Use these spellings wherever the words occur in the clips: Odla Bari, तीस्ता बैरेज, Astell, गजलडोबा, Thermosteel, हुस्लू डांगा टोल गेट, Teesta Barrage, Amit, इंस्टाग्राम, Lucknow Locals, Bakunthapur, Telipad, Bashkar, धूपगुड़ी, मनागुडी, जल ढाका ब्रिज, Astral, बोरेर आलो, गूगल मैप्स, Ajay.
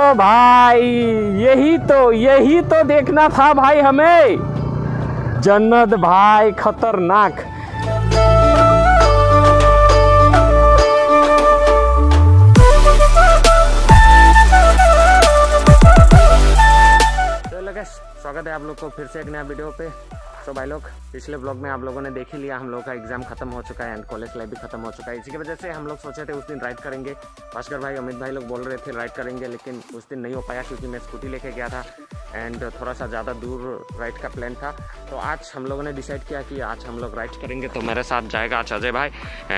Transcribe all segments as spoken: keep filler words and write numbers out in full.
ओ भाई यही तो यही तो देखना था भाई हमें। जन्नत भाई खतरनाक। स्वागत है आप लोग को फिर से एक नया वीडियो पे। तो भाई लोग पिछले ब्लॉग में आप लोगों ने देख ही लिया हम लोग का एग्जाम खत्म हो चुका है एंड कॉलेज लाइफ भी खत्म हो चुका है। इसी की वजह से हम लोग सोचे थे उस दिन राइड करेंगे। भास्कर भाई अमित भाई लोग बोल रहे थे राइड करेंगे, लेकिन उस दिन नहीं हो पाया क्योंकि मैं स्कूटी लेके गया था एंड थोड़ा सा ज़्यादा दूर राइड का प्लान था। तो आज हम लोगों ने डिसाइड किया कि आज हम लोग राइड करेंगे। तो मेरे साथ जाएगा आज अजय भाई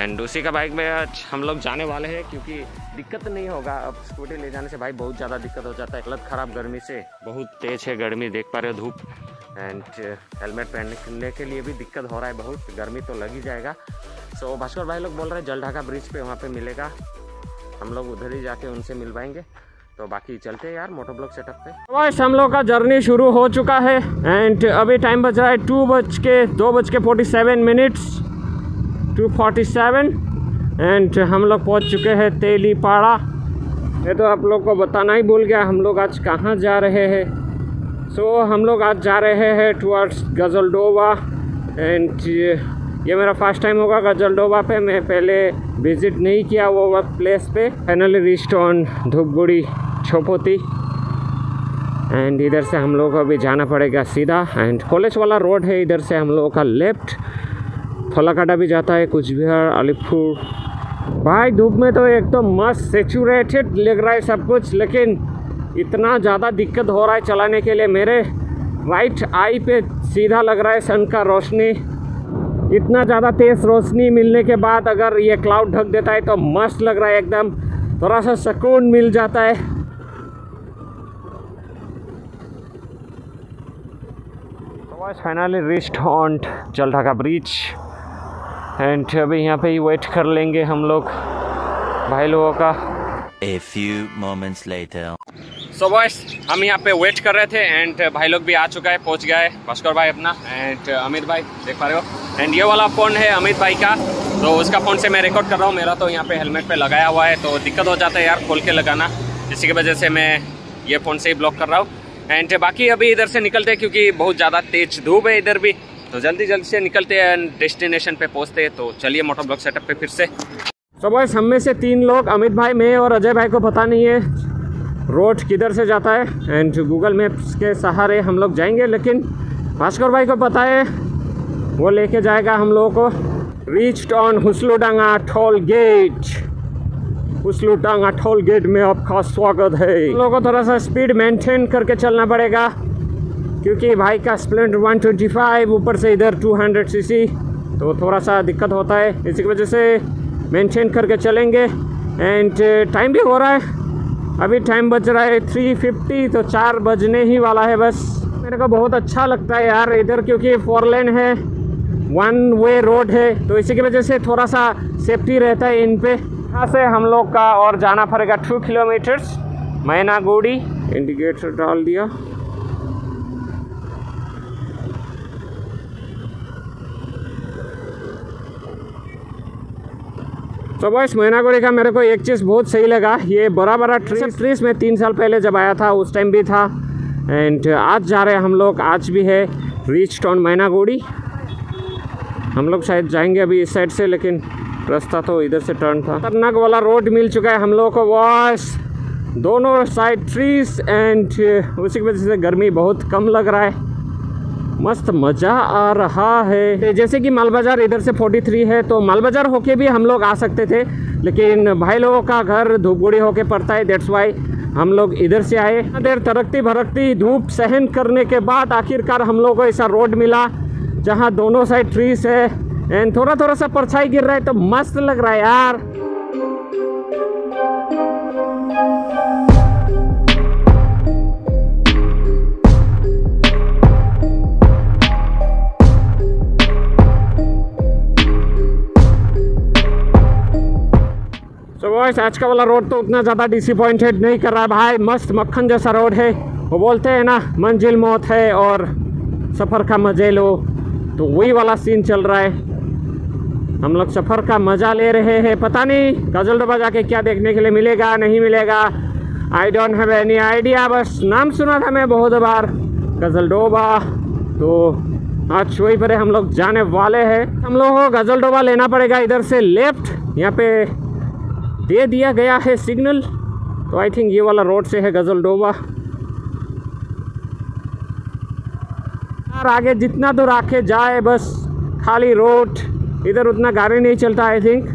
एंड उसी का बाइक में आज हम लोग जाने वाले हैं क्योंकि दिक्कत नहीं होगा। अब स्कूटी ले जाने से भाई बहुत ज़्यादा दिक्कत हो जाता है, हालत ख़राब गर्मी से, बहुत तेज़ है गर्मी, देख पा रहे हो धूप, एंड हेलमेट पहनने के लिए भी दिक्कत हो रहा है, बहुत गर्मी तो लग ही जाएगा। सो so, भास्कर भाई लोग बोल रहे हैं जल ढाका ब्रिज पे वहाँ पे मिलेगा, हम लोग उधर ही जाके उनसे मिल पाएंगे। तो बाकी चलते हैं यार मोटो ब्लॉक सेटअप पे। बस हम लोग का जर्नी शुरू हो चुका है एंड अभी टाइम बज रहा है टू बज के दो बज के forty seven minutes two forty seven and हम लोग पहुँच चुके हैं तेलीपाड़ा। ये तो आप लोग को बताना ही भूल गया हम लोग आज कहाँ जा रहे हैं। सो so, हम लोग आज जा रहे हैं टुवर्ड्स गजलडोबा एंड ये मेरा फर्स्ट टाइम होगा गजलडोबा पे। मैं पहले विज़िट नहीं किया वो वक्त प्लेस पे। फाइनली रीच्ड ऑन धूपगुड़ी छोपोती एंड इधर से हम लोग को अभी जाना पड़ेगा सीधा एंड कॉलेज वाला रोड है इधर से हम लोगों का लेफ्ट। फलाकाटा भी जाता है कुछ बिहार अलीपुर। भाई धूप में तो एक तो मस्त सेचुरेटेड लग रहा है सब कुछ, लेकिन इतना ज़्यादा दिक्कत हो रहा है चलाने के लिए। मेरे राइट आई पे सीधा लग रहा है सन का रोशनी। इतना ज़्यादा तेज़ रोशनी मिलने के बाद अगर ये क्लाउड ढक देता है तो मस्त लग रहा है एकदम, थोड़ा सा सुकून मिल जाता है। तो फाइनली रीच्ड ऑन जल ढाका ब्रिज एंड अभी यहाँ पे ही वेट कर लेंगे हम लोग भाई लोगों का। A few moments later. So boys, हम यहाँ पे वेट कर रहे थे एंड भाई लोग भी आ चुका है, पहुँच गए भास्कर भाई अपना एंड अमित भाई, देख पा रहे हो। एंड ये वाला फ़ोन है अमित भाई का, तो उसका फ़ोन से मैं रिकॉर्ड कर रहा हूँ। मेरा तो यहाँ पे हेलमेट पे लगाया हुआ है तो दिक्कत हो जाता है यार खोल के लगाना, इसी की वजह से मैं ये फ़ोन से ही ब्लॉक कर रहा हूँ। एंड बाकी अभी इधर से निकलते हैं क्योंकि बहुत ज़्यादा तेज़ धूप है इधर भी, तो जल्दी जल्दी से निकलते हैं एंड डेस्टिनेशन पर पहुँचते हैं। तो चलिए मोटो ब्लॉक सेटअप पर फिर से। तो बस हम में से तीन लोग अमित भाई, मैं और अजय भाई को पता नहीं है रोड किधर से जाता है एंड गूगल मैप्स के सहारे हम लोग जाएंगे, लेकिन भास्कर भाई को पता है वो लेके जाएगा हम लोगों को। Reached on हुस्लू डांगा टोल गेट। हुस्लू डांगा टोल गेट में आपका स्वागत है। हम लोगों को थोड़ा सा स्पीड मेंटेन करके चलना पड़ेगा क्योंकि भाई का स्प्लेंडर वन ट्वेंटी फाइव, ऊपर से इधर टू हंड्रेड सी सी, तो थोड़ा सा दिक्कत होता है, इसी की वजह से मेंटेन करके चलेंगे। एंड टाइम भी हो रहा है, अभी टाइम बज रहा है थ्री फिफ्टी, तो चार बजने ही वाला है बस। मेरे को बहुत अच्छा लगता है यार इधर क्योंकि फोर लेन है, वन वे रोड है, तो इसी की वजह से थोड़ा सा सेफ्टी रहता है इन पे। यहाँ से हम लोग का और जाना पड़ेगा टू किलोमीटर्स मनागुडी। इंडिकेटर डाल दिया। तो बस मनागुडी का मेरे को एक चीज़ बहुत सही लगा, ये बड़ा बड़ा ट्रीज ट्रीज मैं तीन साल पहले जब आया था उस टाइम भी था एंड आज जा रहे हैं हम लोग, आज भी है रीच्ड ऑन मनागुडी। हम लोग शायद जाएंगे अभी इस साइड से, लेकिन रास्ता तो इधर से टर्न था। खतरनाक वाला रोड मिल चुका है हम लोग को, बस दोनों साइड ट्रीज एंड उसी की वजह से गर्मी बहुत कम लग रहा है, मस्त मज़ा आ रहा है। जैसे कि माल बाज़ार इधर से फोर्टी थ्री है, तो माल बाज़ार होके भी हम लोग आ सकते थे, लेकिन भाई लोगों का घर धूपगुड़ी होके पड़ता है, दैट्स वाई हम लोग इधर से आए। देर तरकती भरकती धूप सहन करने के बाद आखिरकार हम लोग को ऐसा रोड मिला जहाँ दोनों साइड ट्रीज है एंड थोड़ा थोड़ा सा परछाई गिर रहा है, तो मस्त लग रहा है यार। बॉयस आज का वाला रोड तो उतना ज़्यादा डिसअपॉइंटेड नहीं कर रहा है भाई, मस्त मक्खन जैसा रोड है। वो बोलते हैं ना मंजिल मौत है और सफ़र का मज़े लो, तो वही वाला सीन चल रहा है। हम लोग सफ़र का मज़ा ले रहे हैं, पता नहीं गजलडोबा जाके क्या देखने के लिए मिलेगा नहीं मिलेगा। I don't have any idea, बस नाम सुना था मैं बहुत बार गजलडोबा, तो आज वहीं पर हम लोग जाने वाले हैं। हम लोगों को गजलडोबा लेना पड़ेगा इधर से लेफ्ट, यहाँ पे दे दिया गया है सिग्नल, तो आई थिंक ये वाला रोड से है गजलडोबा। यार आगे जितना दूर आके जाए बस खाली रोड, इधर उतना गाड़ी नहीं चलता आई थिंक।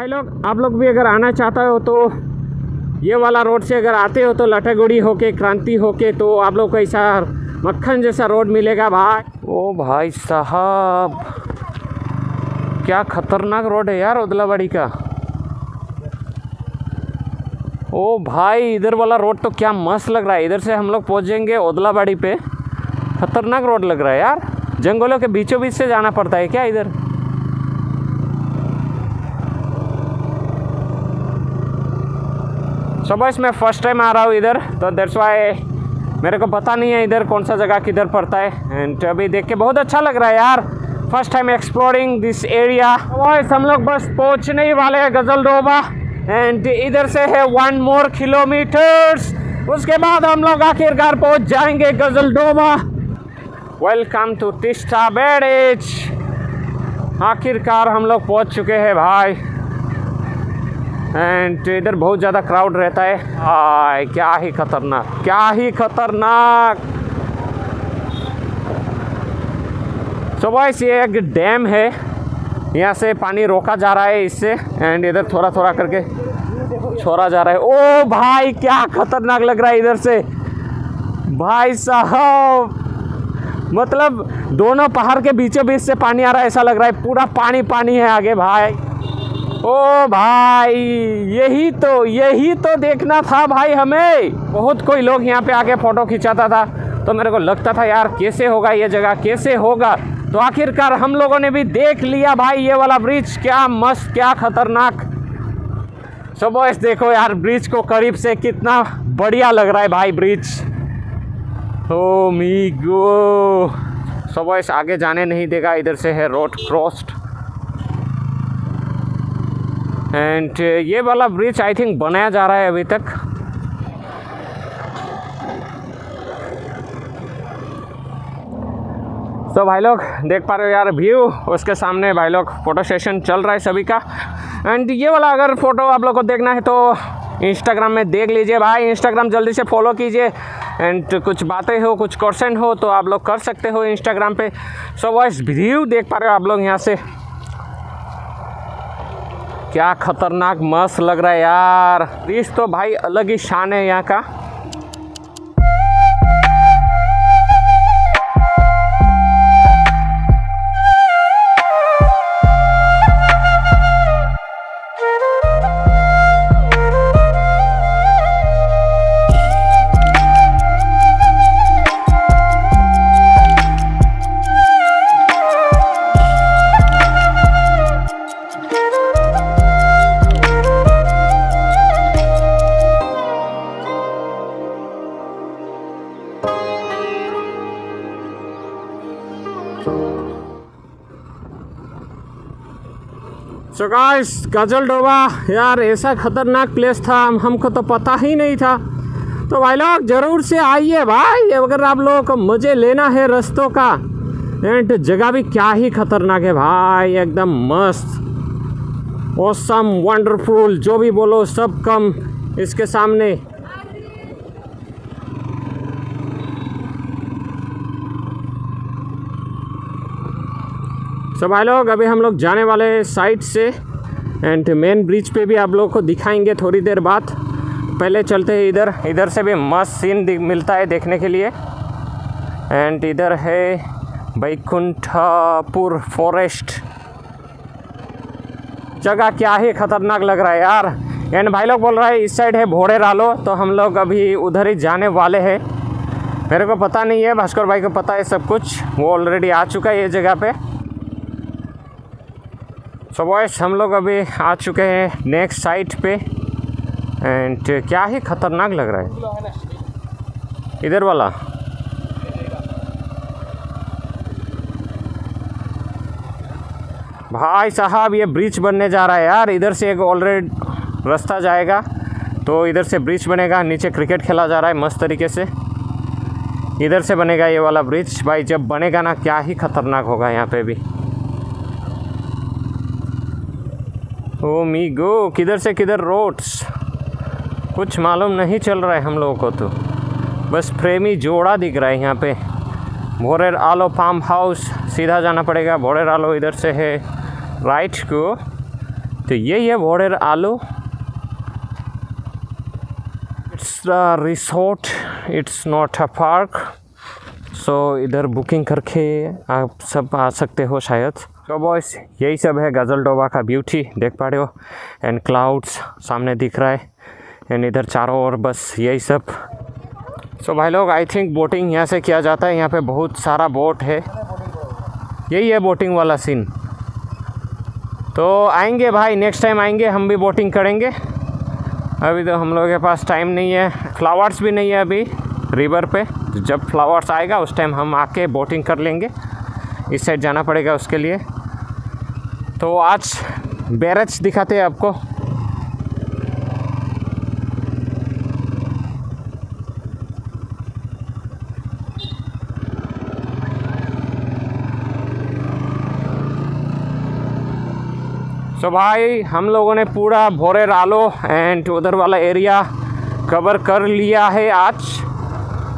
भाई लोग आप लोग भी अगर आना चाहते हो तो ये वाला रोड से अगर आते हो तो लटागुड़ी होके क्रांति होके तो आप लोग को ऐसा मक्खन जैसा रोड मिलेगा भाई। ओ भाई साहब क्या खतरनाक रोड है यार ओदला बाड़ी का। ओ भाई इधर वाला रोड तो क्या मस्त लग रहा है, इधर से हम लोग पहुँचेंगे ओदला बाड़ी पे। खतरनाक रोड लग रहा है यार, जंगलों के बीचों बीच से जाना पड़ता है क्या इधर। तो बस मैं फर्स्ट टाइम आ रहा हूँ इधर, तो दैट्स वाई मेरे को पता नहीं है इधर कौन सा जगह किधर पड़ता है। एंड अभी देख के बहुत अच्छा लग रहा है यार, first time exploring this area. बस हम लोग बस पहुँचने ही वाले हैं गजलडोबा, एंड इधर से है वन मोर किलोमीटर्स, उसके बाद हम लोग आखिरकार पहुँच जाएंगे गजलडोबा। Welcome to Teesta barrage, आखिरकार हम लोग पहुँच चुके हैं भाई। एंड इधर बहुत ज़्यादा क्राउड रहता है। आय क्या ही खतरनाक, क्या ही खतरनाक। सो गाइस ये एक डैम है, यहाँ से पानी रोका जा रहा है इससे, एंड इधर थोड़ा थोड़ा करके छोड़ा जा रहा है। ओ भाई क्या खतरनाक लग रहा है इधर से भाई साहब, मतलब दोनों पहाड़ के बीचों बीच से पानी आ रहा है, ऐसा लग रहा है पूरा पानी पानी है आगे भाई। ओ भाई यही तो यही तो देखना था भाई हमें। बहुत कोई लोग यहाँ पे आके फ़ोटो खिंचाता था, तो मेरे को लगता था यार कैसे होगा ये जगह, कैसे होगा, तो आखिरकार हम लोगों ने भी देख लिया भाई ये वाला ब्रिज। क्या मस्त, क्या खतरनाक। सो बॉयस देखो यार ब्रिज को करीब से, कितना बढ़िया लग रहा है भाई ब्रिज। ओ मी गो। सो बॉयस आगे जाने नहीं देगा, इधर से है रोड क्रॉस्ड, एंड ये वाला ब्रिज आई थिंक बनाया जा रहा है अभी तक। तो so, भाई लोग देख पा रहे हो यार व्यू, उसके सामने भाई लोग फ़ोटो सेशन चल रहा है सभी का। एंड ये वाला अगर फ़ोटो आप लोग को देखना है तो इंस्टाग्राम में देख लीजिए भाई, इंस्टाग्राम जल्दी से फॉलो कीजिए। एंड कुछ बातें हो, कुछ क्वेश्चन हो तो आप लोग कर सकते हो इंस्टाग्राम पे। सो वॉइस व्यू देख पा रहे हो आप लोग यहाँ से, क्या खतरनाक मस्त लग रहा है यार। ब्रिज तो भाई अलग ही शान है यहाँ का। सो गाइस गजलडोबा यार ऐसा खतरनाक प्लेस था, हमको तो पता ही नहीं था। तो भाई लोग ज़रूर से आइए भाई अगर आप लोगों को मज़े लेना है रास्तों का। एंड जगह भी क्या ही खतरनाक है भाई, एकदम मस्त ऑसम वंडरफुल जो भी बोलो सब कम इसके सामने। तो भाई लोग अभी हम लोग जाने वाले साइड से, एंड मेन ब्रिज पे भी आप लोगों को दिखाएंगे थोड़ी देर बाद। पहले चलते हैं इधर, इधर से भी मस्त सीन मिलता है देखने के लिए। एंड इधर है बैकुंठपुर फॉरेस्ट, जगह क्या ही खतरनाक लग रहा है यार। एंड भाई लोग बोल रहा है इस साइड है बोरेर आलो, तो हम लोग अभी उधर ही जाने वाले हैं। मेरे को पता नहीं है, भास्कर भाई को पता है सब कुछ, वो ऑलरेडी आ चुका है ये जगह पर। सो बॉयस हम लोग अभी आ चुके हैं नेक्स्ट साइट पे, एंड क्या ही खतरनाक लग रहा है इधर वाला। भाई साहब ये ब्रिज बनने जा रहा है यार। इधर से एक ऑलरेडी रास्ता जाएगा तो इधर से ब्रिज बनेगा। नीचे क्रिकेट खेला जा रहा है मस्त तरीके से। इधर से बनेगा ये वाला ब्रिज। भाई जब बनेगा ना क्या ही खतरनाक होगा यहाँ पे भी। ओ मी गो, किधर से किधर रोड्स कुछ मालूम नहीं चल रहा है हम लोगों को, तो बस प्रेमी जोड़ा दिख रहा है यहाँ पे। बोरेर आलो फार्म हाउस सीधा जाना पड़ेगा। बोरेर आलो इधर से है राइट को, तो यही है बोरेर आलो। It's a resort, it's not a park. So इधर बुकिंग करके आप सब आ सकते हो शायद। तो बॉयस यही सब है गजलडोबा का ब्यूटी, देख पा रहे हो। एंड क्लाउड्स सामने दिख रहा है, एंड इधर चारों ओर बस यही सब। सो so, भाई लोग आई थिंक बोटिंग यहाँ से किया जाता है। यहाँ पे बहुत सारा बोट है। यही है बोटिंग वाला सीन। तो आएंगे भाई, नेक्स्ट टाइम आएंगे, हम भी बोटिंग करेंगे। अभी तो हम लोगों के पास टाइम नहीं है, फ्लावर्स भी नहीं है अभी रिवर पे। जब फ्लावर्स आएगा उस टाइम हम आके बोटिंग कर लेंगे। इस साइड जाना पड़ेगा उसके लिए। तो आज बैरेज दिखाते हैं आपको। तो so भाई हम लोगों ने पूरा बोरेर आलो एंड उधर वाला एरिया कवर कर लिया है आज।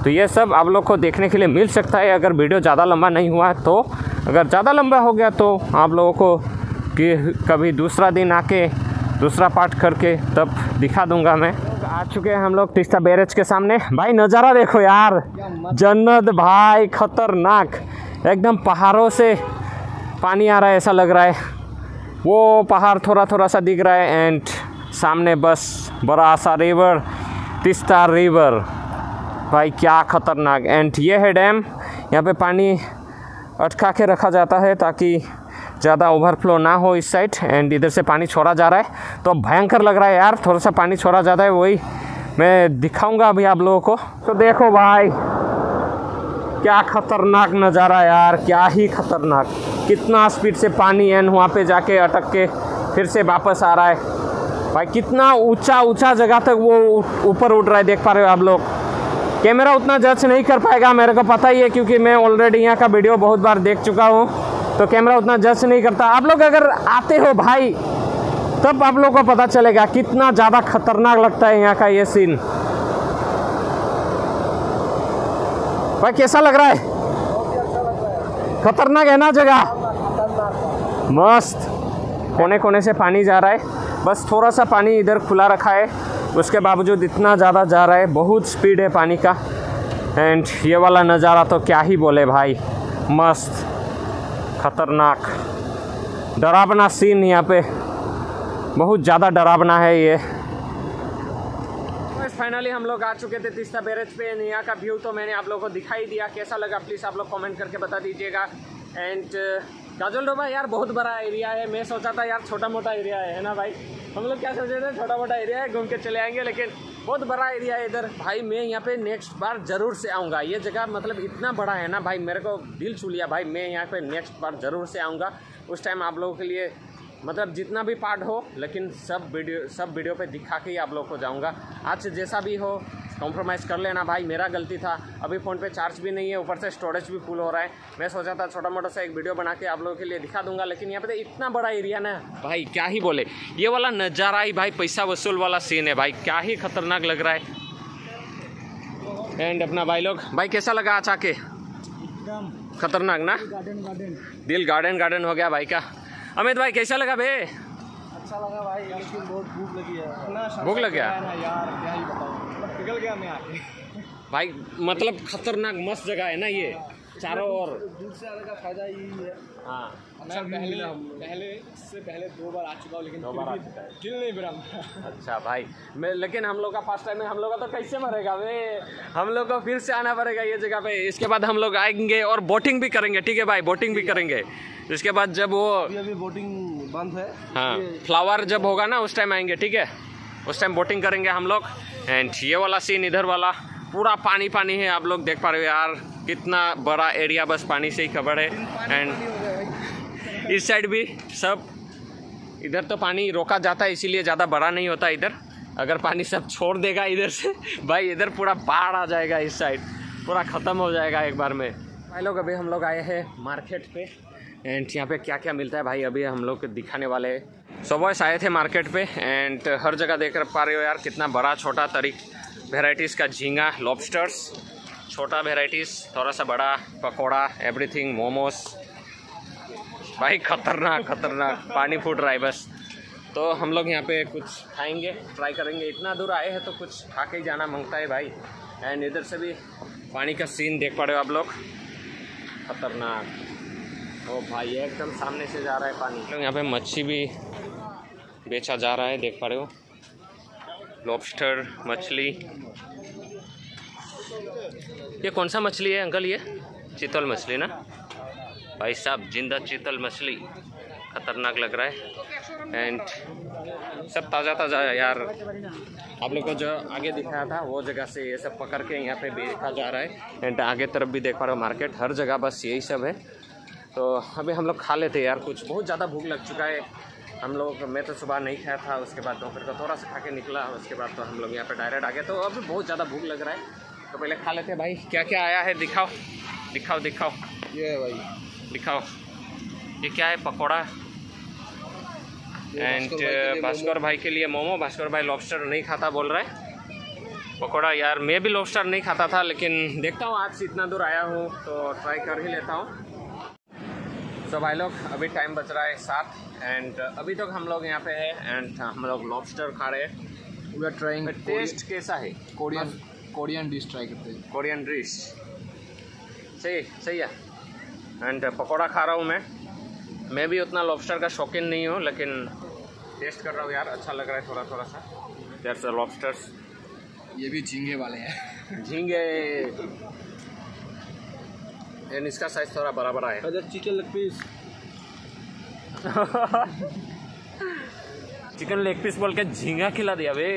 तो ये सब आप लोग को देखने के लिए मिल सकता है अगर वीडियो ज़्यादा लंबा नहीं हुआ तो। अगर ज़्यादा लंबा हो गया तो आप लोगों को कि कभी दूसरा दिन आके दूसरा पार्ट करके तब दिखा दूंगा मैं। आ चुके हैं हम लोग तीस्ता बैरेज के सामने। भाई नज़ारा देखो यार, जन्नत भाई, ख़तरनाक एकदम। पहाड़ों से पानी आ रहा है ऐसा लग रहा है। वो पहाड़ थोड़ा थोड़ा सा दिख रहा है एंड सामने बस बड़ा सा रिवर, तीस्ता रिवर। भाई क्या खतरनाक। एंड ये है डैम, यहाँ पे पानी अटका के रखा जाता है ताकि ज़्यादा ओवरफ्लो ना हो इस साइड। एंड इधर से पानी छोड़ा जा रहा है, तो भयंकर लग रहा है यार। थोड़ा सा पानी छोड़ा जाता है, वही मैं दिखाऊंगा अभी आप लोगों को। तो देखो भाई क्या खतरनाक नज़ारा यार, क्या ही खतरनाक। कितना स्पीड से पानी एंड वहाँ पे जाके अटक के फिर से वापस आ रहा है। भाई कितना ऊंचा ऊंचा जगह तक वो ऊपर उठ रहा है, देख पा रहे हो आप लोग। कैमरा उतना जज नहीं कर पाएगा, मेरे को पता ही है क्योंकि मैं ऑलरेडी यहाँ का वीडियो बहुत बार देख चुका हूँ। तो कैमरा उतना जज नहीं करता। आप लोग अगर आते हो भाई तब आप लोग को पता चलेगा कितना ज़्यादा खतरनाक लगता है यहाँ का ये सीन। भाई कैसा लग रहा है? खतरनाक है ना जगह, मस्त। कोने कोने से पानी जा रहा है, बस थोड़ा सा पानी इधर खुला रखा है, उसके बावजूद इतना ज़्यादा जा रहा है। बहुत स्पीड है पानी का। एंड ये वाला नज़ारा तो क्या ही बोले भाई, मस्त खतरनाक डरावना सीन। यहाँ पे बहुत ज़्यादा डरावना है ये। फाइनली हम लोग आ चुके थे तीस्ता बैरेज पे। यहाँ का व्यू तो मैंने आप लोगों को दिखाई दिया, कैसा लगा प्लीज़ आप लोग कमेंट करके बता दीजिएगा। एंड गजलडोबा यार बहुत बड़ा एरिया है। मैं सोचा था यार छोटा मोटा एरिया है, है ना भाई। हम लोग क्या सोचे थे, छोटा मोटा एरिया है, घूम के चले आएंगे, लेकिन बहुत बड़ा एरिया है इधर। भाई मैं यहाँ पे नेक्स्ट बार ज़रूर से आऊँगा। ये जगह मतलब इतना बड़ा है ना भाई, मेरे को दिल छू लिया भाई। मैं यहाँ पे नेक्स्ट बार ज़रूर से आऊँगा। उस टाइम आप लोगों के लिए मतलब जितना भी पार्ट हो, लेकिन सब वीडियो सब वीडियो पे दिखा के ही आप लोग को जाऊंगा। आज से जैसा भी हो कॉम्प्रोमाइज़ कर लेना भाई, मेरा गलती था। अभी फ़ोन पे चार्ज भी नहीं है, ऊपर से स्टोरेज भी फुल हो रहा है। मैं सोचा था छोटा मोटा सा एक वीडियो बना के आप लोगों के लिए दिखा दूंगा, लेकिन यहाँ पे तो इतना बड़ा एरिया ना भाई, क्या ही बोले। ये वाला नज़ारा ही भाई पैसा वसूल वाला सीन है भाई, क्या ही खतरनाक लग रहा है। एंड अपना भाई लोग, भाई कैसा लगा आज आके? खतरनाक ना, दिल गार्डन गार्डन हो गया भाई का। अमित भाई कैसा लगा बे? अच्छा लगा भाई, लेकिन बहुत भूख लगी है। भूख लग गया यार, क्या ही बताऊं, पिघल गया मैं आके भाई। मतलब खतरनाक मस्त जगह है ना ये, चारों ओर। दूर से आने का फायदा यही है। हाँ, अच्छा पहले पहले इससे पहले दो बार आ चुका हूँ, लेकिन दो बार दिल नहीं भरा। अच्छा भाई, मैं लेकिन हम लोग का फर्स्ट टाइम है, हम लोग का तो कैसे मरेगा वे। हम लोग को फिर से आना पड़ेगा ये जगह पे। इसके बाद हम लोग आएंगे और बोटिंग भी करेंगे, ठीक है भाई, बोटिंग भी करेंगे। इसके बाद जब वो अभी अभी बोटिंग बंद है, हाँ, फ्लावर जब होगा ना उस टाइम आएंगे, ठीक है, उस टाइम बोटिंग करेंगे हम लोग। एंड ये वाला सीन, इधर वाला पूरा पानी पानी है, आप लोग देख पा रहे हो यार। कितना बड़ा एरिया बस पानी से ही कवर है। एंड इस साइड भी सब, इधर तो पानी रोका जाता है इसीलिए ज़्यादा बड़ा नहीं होता इधर। अगर पानी सब छोड़ देगा इधर से भाई इधर पूरा बाढ़ आ जाएगा, इस साइड पूरा ख़त्म हो जाएगा एक बार में। भाई लोग अभी हम लोग आए हैं मार्केट पे, एंड यहाँ पे क्या क्या मिलता है भाई अभी हम लोग दिखाने वाले हैं। सो बॉयस आए थे मार्केट पे एंड हर जगह देख पा रहे हो यार कितना बड़ा छोटा तरीक वेराइटीज़ का झींगा, लॉबस्टर्स, छोटा वेराइटीज़, थोड़ा सा बड़ा, पकौड़ा, एवरीथिंग, मोमोस। भाई खतरनाक खतरनाक पानी फूट रहा है बस। तो हम लोग यहाँ पे कुछ खाएंगे, ट्राई करेंगे, इतना दूर आए हैं तो कुछ खा के जाना मांगता है भाई। एंड इधर से भी पानी का सीन देख पा रहे हो आप लोग, खतरनाक। ओ भाई एकदम सामने से जा रहा है पानी। लोग यहाँ पे मच्छी भी बेचा जा रहा है, देख पा रहे हो, लॉबस्टर मछली। ये कौन सा मछली है अंकल? ये चितल मछली ना भाई साहब, जिंदा चितल मछली, खतरनाक लग रहा है। एंड सब ताज़ा ताज़ा यार, आप लोग को जो आगे दिखाया था वो जगह से ये सब पकड़ के यहाँ पे बेचा जा रहा है। एंड आगे तरफ भी देख पा रहे हो मार्केट, हर जगह बस यही सब है। तो अभी हम लोग खा लेते यार कुछ, बहुत ज़्यादा भूख लग चुका है हम लोग। मैं तो सुबह नहीं खाया था, उसके बाद दोपहर को थोड़ा सा खा के निकला, उसके बाद तो हम लोग यहाँ पे डायरेक्ट आ गए। तो अभी बहुत ज़्यादा भूख लग रहा है, तो पहले खा लेते हैं भाई। क्या क्या आया है दिखाओ दिखाओ दिखाओ। ये है भाई, दिखाओ ये क्या है, पकौड़ा एंड भास्कर भाई के लिए मोमो। भास्कर भाई लॉबस्टर नहीं खाता बोल रहा है। पकौड़ा, यार मैं भी लॉबस्टर नहीं खाता था लेकिन देखता हूँ आज इतना दूर आया हूँ तो ट्राई कर ही लेता हूँ। तो भाई लोग अभी टाइम बच रहा है सात, एंड अभी तक हम लोग यहाँ पे है एंड हम लोग लॉबस्टर खा रहे हैं। वी आर ट्राइंग, टेस्ट कैसा है? कोरियन कोरियन डिश ट्राई करते हैं, कोरियन डिश सही सही है। एंड पकोड़ा खा रहा हूँ मैं मैं भी उतना लॉबस्टर का शौकीन नहीं हूँ लेकिन टेस्ट कर रहा हूँ यार, अच्छा लग रहा है थोड़ा थोड़ा सा। दैट्स अ लॉबस्टर्स, ये भी झींगे वाले हैं, झींगे। एंड इसका साइज थोड़ा बड़ा बड़ा है। Other chicken leg piece chicken leg piece बोल के झींगा खिला दिया बे।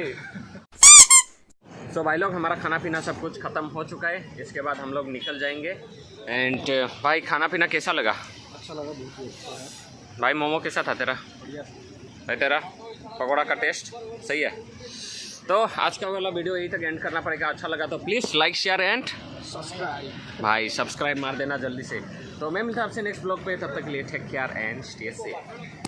सो so भाई लोग हमारा खाना पीना सब कुछ ख़त्म हो चुका है, इसके बाद हम लोग निकल जाएंगे। एंड भाई खाना पीना कैसा लगा? अच्छा लगा, बहुत अच्छा है। भाई मोमो कैसा था तेरा? भाई तेरा पकौड़ा का टेस्ट सही है। तो आज का वाला वीडियो यहीं तक एंड करना पड़ेगा। अच्छा लगा तो please like share and subscribe, भाई सब्सक्राइब मार देना जल्दी से। तो मैं मिलता हूं आपसे नेक्स्ट ब्लॉग पे, तब तक के लिए take care and stay safe.